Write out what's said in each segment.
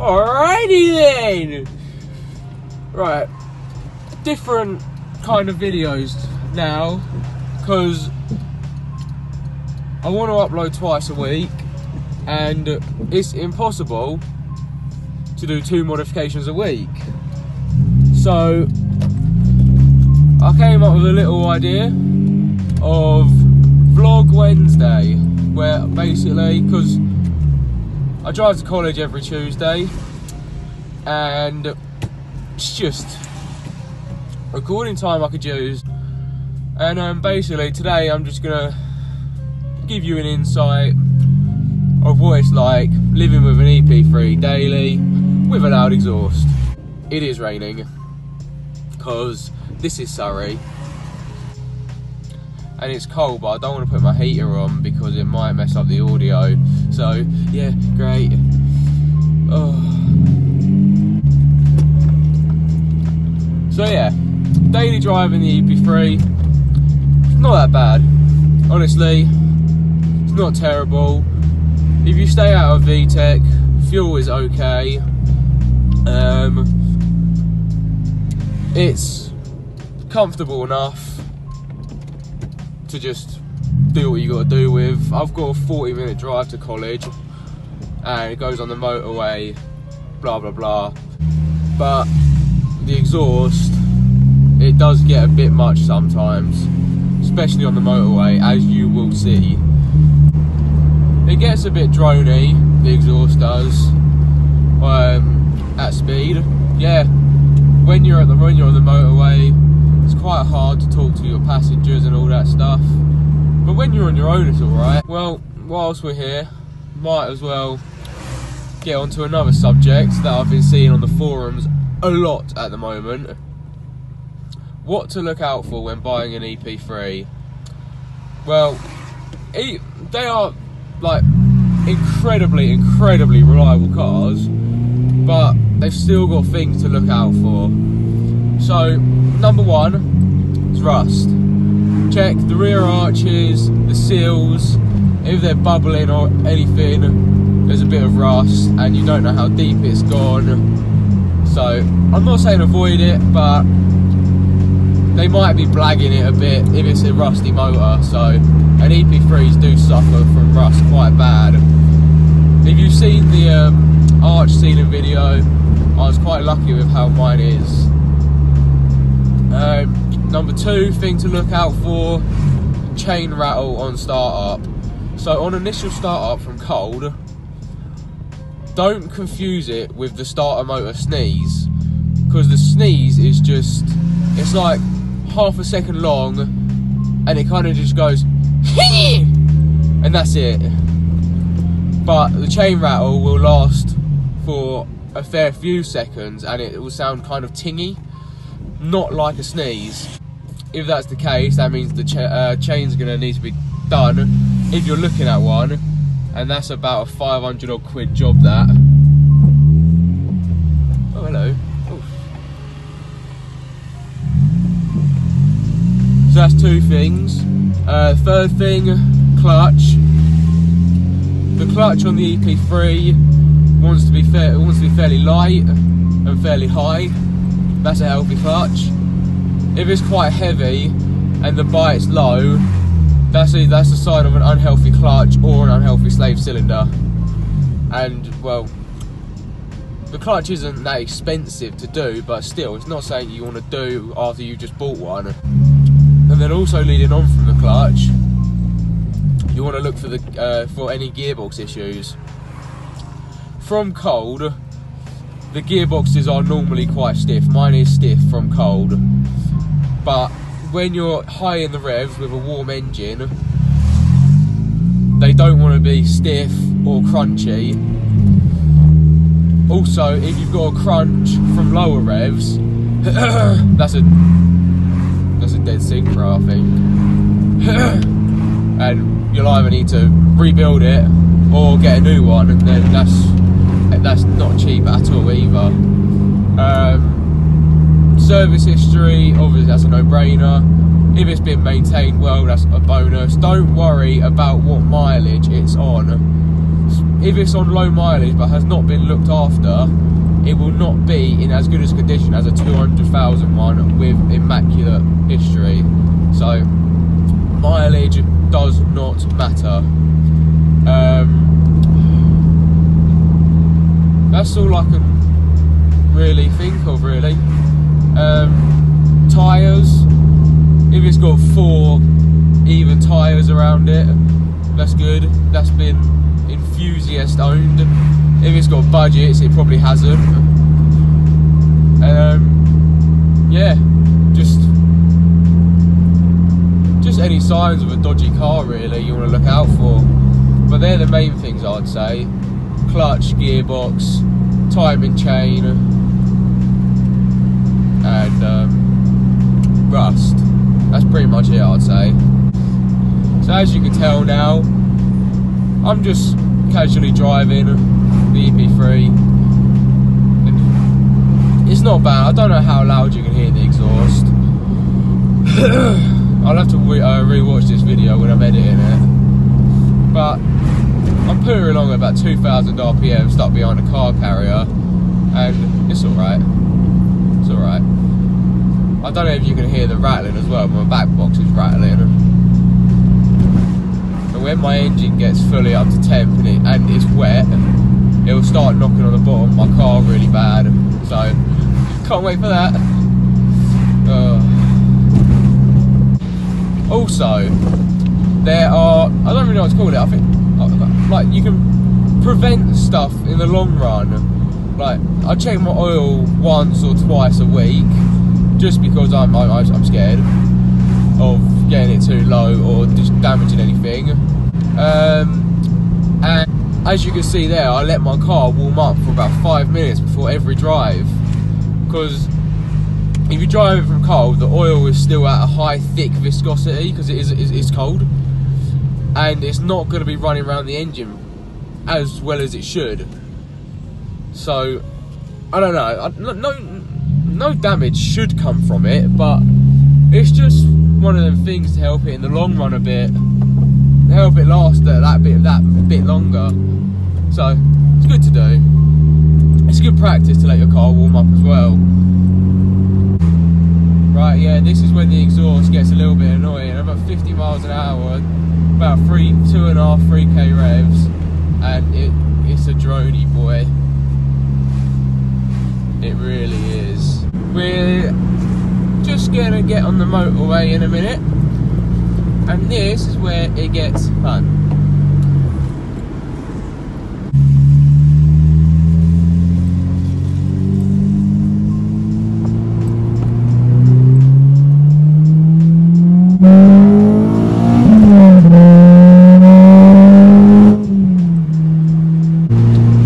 Alrighty then! Right, different kind of videos now, because I want to upload twice a week, and it's impossible to do two modifications a week. So, I came up with a little idea of Vlog Wednesday, where basically, because I drive to college every Tuesday, and it's just recording time I could use. And basically today I'm just gonna give you an insight of what it's like living with an EP3 daily with a loud exhaust. It is raining, because this is Surrey, and it's cold, but I don't want to put my heater on because it might mess up the audio. So yeah, great. Oh. So yeah, daily driving the EP3, it's not that bad, honestly. It's not terrible. If you stay out of VTEC, fuel is okay. It's comfortable enough to just do what you got to do with. I've got a 40-minute drive to college, and it goes on the motorway, blah blah blah. But the exhaust, it does get a bit much sometimes, especially on the motorway, as you will see. It gets a bit droney, the exhaust does, at speed. Yeah, when you're on the motorway, it's quite hard to talk to your passengers and all that stuff. But when you're on your own, it's all right. Well, whilst we're here, might as well get onto another subject that I've been seeing on the forums a lot at the moment. What to look out for when buying an EP3. Well, they are like incredibly reliable cars, but they've still got things to look out for. So number one is rust. Check the rear arches, the seals. If they're bubbling or anything, there's a bit of rust and you don't know how deep it's gone. So, I'm not saying avoid it, but they might be blagging it a bit if it's a rusty motor. So, and EP3s do suffer from rust quite bad. If you've seen the arch ceiling video, I was quite lucky with how mine is. Number two thing to look out for, chain rattle on start up. So, on initial start up from cold, don't confuse it with the starter motor sneeze, because the sneeze is just, it's like half a second long and it kind of just goes and that's it. But the chain rattle will last for a fair few seconds and it will sound kind of tingy, not like a sneeze. If that's the case, that means the chain's going to need to be done if you're looking at one. And that's about a 500 odd quid job, that. Oh, hello. Ooh. So that's two things. Third thing, clutch. The clutch on the EP3 wants to be fairly light and fairly high. That's a healthy clutch. If it's quite heavy and the bite's low, that's the sign of an unhealthy clutch or an unhealthy slave cylinder. And well, the clutch isn't that expensive to do, but still, it's not something you want to do after you just bought one. And then also leading on from the clutch, you want to look for the for any gearbox issues. From cold, the gearboxes are normally quite stiff. Mine is stiff from cold, but when you're high in the revs with a warm engine, they don't want to be stiff or crunchy. Also, if you've got a crunch from lower revs, that's a dead synchro, I think. And you'll either need to rebuild it or get a new one, and then that's not cheap at all either. Service history, obviously that's a no-brainer. If it's been maintained well, that's a bonus. Don't worry about what mileage it's on. If it's on low mileage but has not been looked after, it will not be in as good a condition as a 200,000 one with immaculate history. So mileage does not matter. That's all I can really think of, really. Tyres. If it's got 4 even tyres around it, that's good. That's been enthusiast owned. If it's got budgets, it probably hasn't. Yeah, just any signs of a dodgy car really you want to look out for. But they're the main things I'd say. Clutch, gearbox, timing chain, and rust. That's pretty much it, I'd say. So as you can tell now, I'm just casually driving the EP3. And it's not bad. I don't know how loud you can hear the exhaust. I'll have to re-watch this video when I'm editing it. But I'm pulling along at about 2,000 RPM, stuck behind a car carrier, and it's alright. It's alright. I don't know if you can hear the rattling as well, but my back box is rattling. And when my engine gets fully up to temp and it's wet, it will start knocking on the bottom of my car really bad. So, can't wait for that. Also, there are, I don't really know what to call it, I think, like, you can prevent stuff in the long run. Like, I check my oil once or twice a week, just because I'm scared of getting it too low or just damaging anything. And as you can see there, I let my car warm up for about 5 minutes before every drive, because if you drive it from cold, the oil is still at a high thick viscosity because it's cold, and it's not going to be running around the engine as well as it should. So I don't know, no damage should come from it, but it's just one of them things to help it in the long run a bit, to help it last that bit longer. So it's good to do. It's good practice to let your car warm up as well. Right, yeah, this is when the exhaust gets a little bit annoying. I'm at 50 miles an hour, about 3.5-3k revs, and it's a droney boy. It really is. We're just gonna get on the motorway in a minute, and this is where it gets fun.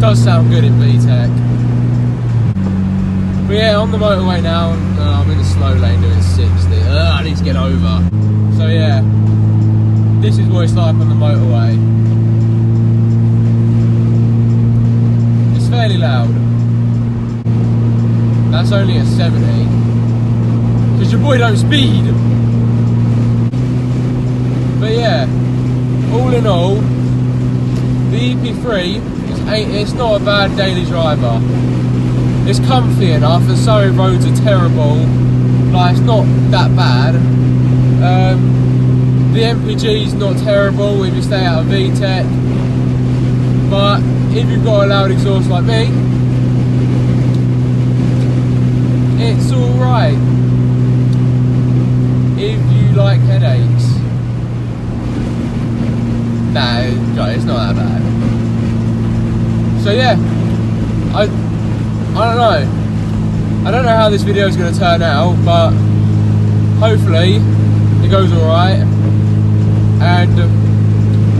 Does sound good in VTEC. But yeah, on the motorway now, I'm in a slow lane doing 60. I need to get over. So yeah, this is what it's like on the motorway. It's fairly loud. That's only at 70. Because your boy don't speed. But yeah, all in all, the EP3 it's not a bad daily driver. It's comfy enough, and sorry roads are terrible, like it's not that bad. The MPG's not terrible if you stay out of VTEC, but if you've got a loud exhaust like me, it's alright. If you like headaches. No, it's not that bad. So yeah, I don't know. I don't know how this video is going to turn out, but hopefully it goes alright, and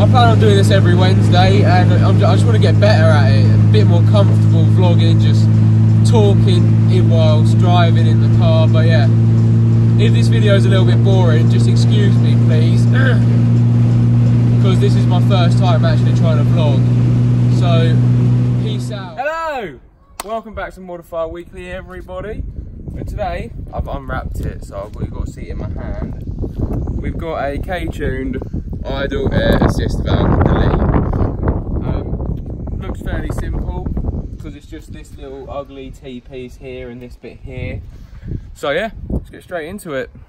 I plan on doing this every Wednesday, and I just want to get better at it, a bit more comfortable vlogging, just talking whilst driving in the car. But yeah, if this video is a little bit boring, just excuse me please, because this is my first time actually trying to vlog, so peace out. Hello! Welcome back to Modified Weekly, everybody. And today I've unwrapped it, so we've got a seat in my hand. We've got a K-tuned idle air assist valve delete. Looks fairly simple because it's just this little ugly T piece here and this bit here. So yeah, let's get straight into it.